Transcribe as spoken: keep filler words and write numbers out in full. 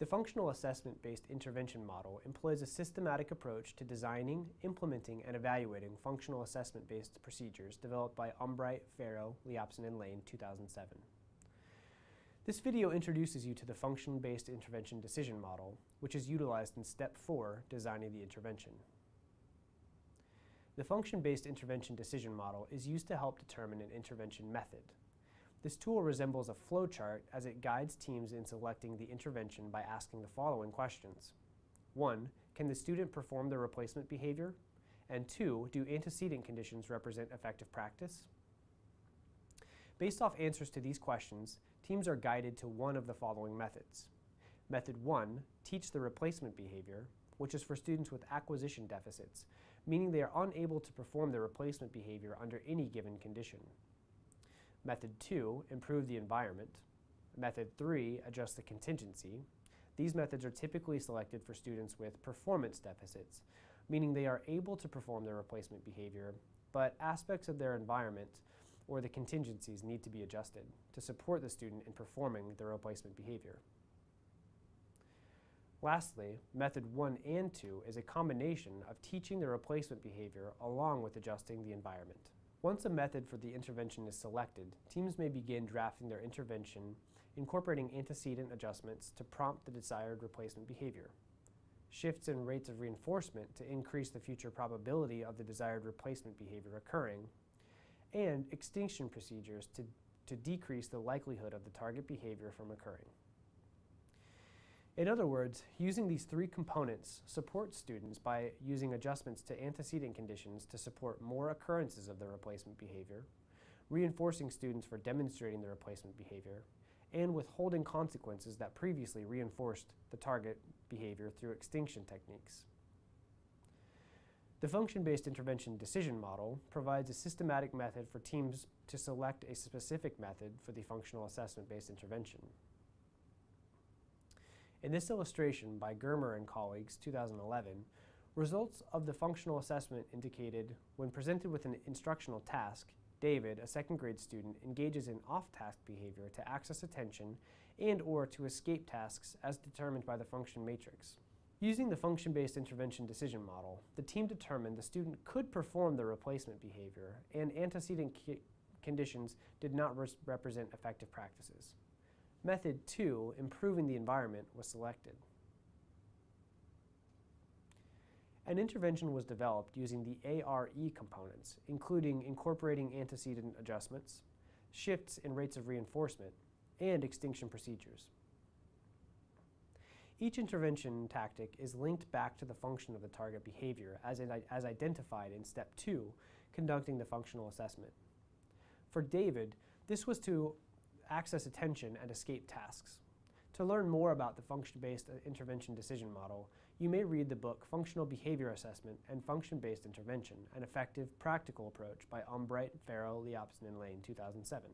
The Functional Assessment-Based Intervention Model employs a systematic approach to designing, implementing, and evaluating functional assessment-based procedures developed by Umbreit, Ferro, Liaupsin, and Lane, two thousand seven. This video introduces you to the Function-Based Intervention Decision Model, which is utilized in Step four, Designing the Intervention. The Function-Based Intervention Decision Model is used to help determine an intervention method. This tool resembles a flowchart as it guides teams in selecting the intervention by asking the following questions. one. Can the student perform the replacement behavior? And two. Do antecedent conditions represent effective practice? Based off answers to these questions, teams are guided to one of the following methods. Method one. Teach the replacement behavior, which is for students with acquisition deficits, meaning they are unable to perform the replacement behavior under any given condition. Method two, improve the environment. Method three, adjust the contingency. These methods are typically selected for students with performance deficits, meaning they are able to perform their replacement behavior, but aspects of their environment or the contingencies need to be adjusted to support the student in performing their replacement behavior. Lastly, Method one and two is a combination of teaching the replacement behavior along with adjusting the environment. Once a method for the intervention is selected, teams may begin drafting their intervention, incorporating antecedent adjustments to prompt the desired replacement behavior, shifts in rates of reinforcement to increase the future probability of the desired replacement behavior occurring, and extinction procedures to, to decrease the likelihood of the target behavior from occurring. In other words, using these three components supports students by using adjustments to antecedent conditions to support more occurrences of the replacement behavior, reinforcing students for demonstrating the replacement behavior, and withholding consequences that previously reinforced the target behavior through extinction techniques. The Function-Based Intervention Decision Model provides a systematic method for teams to select a specific method for the functional assessment-based intervention. In this illustration by Germer and colleagues, two thousand eleven, results of the functional assessment indicated when presented with an instructional task, David, a second grade student, engages in off-task behavior to access attention and or to escape tasks as determined by the function matrix. Using the Function-Based Intervention Decision Model, the team determined the student could perform the replacement behavior and antecedent conditions did not represent effective practices. Method two, improving the environment, was selected. An intervention was developed using the A R E components, including incorporating antecedent adjustments, shifts in rates of reinforcement, and extinction procedures. Each intervention tactic is linked back to the function of the target behavior as, it, as identified in Step two, conducting the functional assessment. For David, this was to access attention and escape tasks. To learn more about the Function-Based Intervention Decision Model, you may read the book Functional Behavior Assessment and Function-Based Intervention, an Effective Practical Approach by Umbreit, Ferro, Liaupsin, and Lane, two thousand seven.